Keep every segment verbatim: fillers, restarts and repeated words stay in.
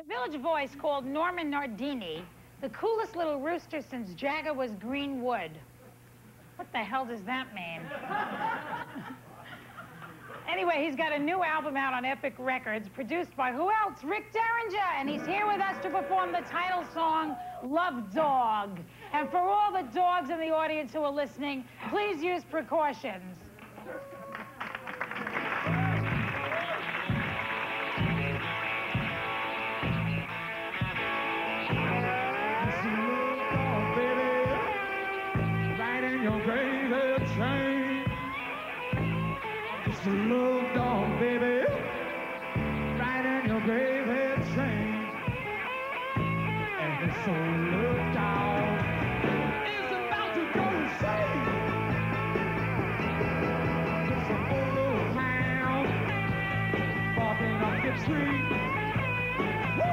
The Village Voice called Norman Nardini the coolest little rooster since Jagger was Greenwood. What the hell does that mean? Anyway, he's got a new album out on Epic Records, produced by who else? Rick Derringer, and he's here with us to perform the title song, Love Dog. And for all the dogs in the audience who are listening, please use precautions. Just a little dog, baby, right in your gravy train. And this old little dog is about to go insane. Just an old little hound barking up the tree. Woo!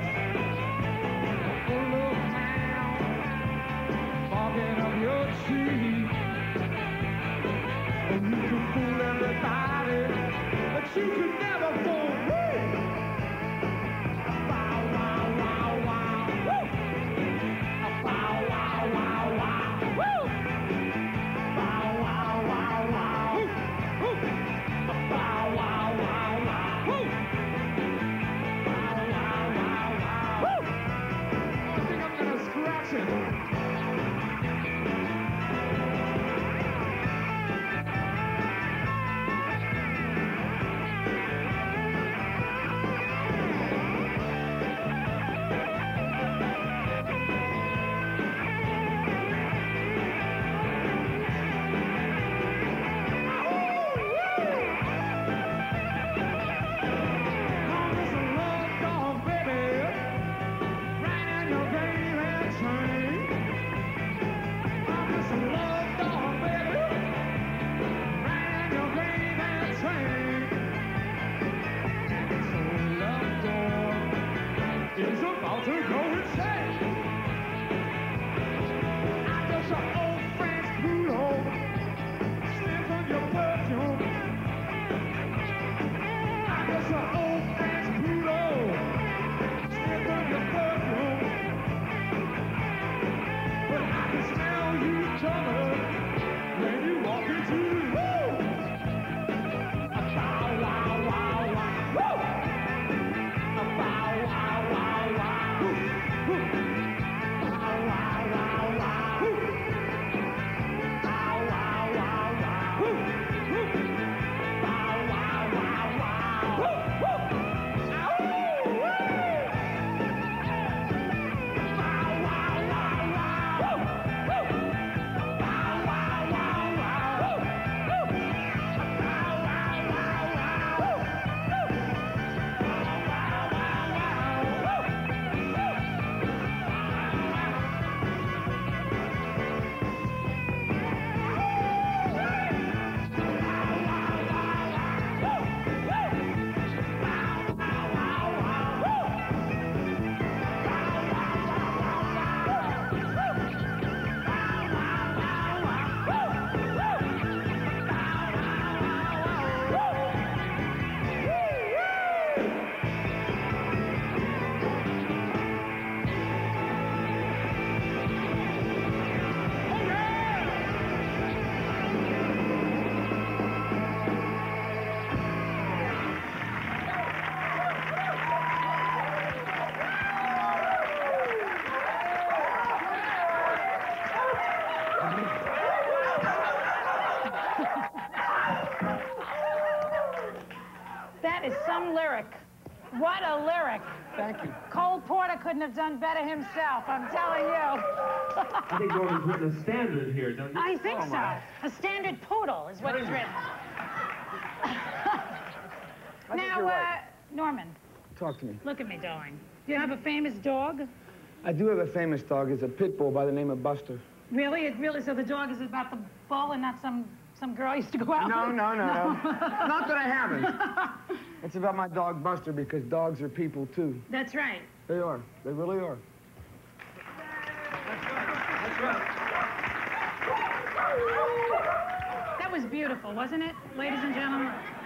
Old little hound barking up your tree. And you can fool everybody, but you could never fool me. Wow, wow, wow, wow. Woo! Wow, wow, wow, wow. Woo! Wow, wow, wow, wow. Woo! Wow, wow, wow, wow. Woo! Wow, wow, wow, wow. Woo! I think I'm gonna scratch it. What a lyric. Thank you. Cole Porter couldn't have done better himself, I'm telling you. I think Norman's written a standard here, don't you? I think oh, so. My. A standard poodle is what he's written. I now, think you're right. uh, Norman. Talk to me. Look at me, darling. Do you have a famous dog? I do have a famous dog. It's a pit bull by the name of Buster. Really? It really? So the dog is about the bull and not some... Some girl used to go out No, with. no, no, no. Not that I haven't. It's about my dog, Buster, because dogs are people, too. That's right. They are. They really are. That's right. That's right. That was beautiful, wasn't it, ladies and gentlemen?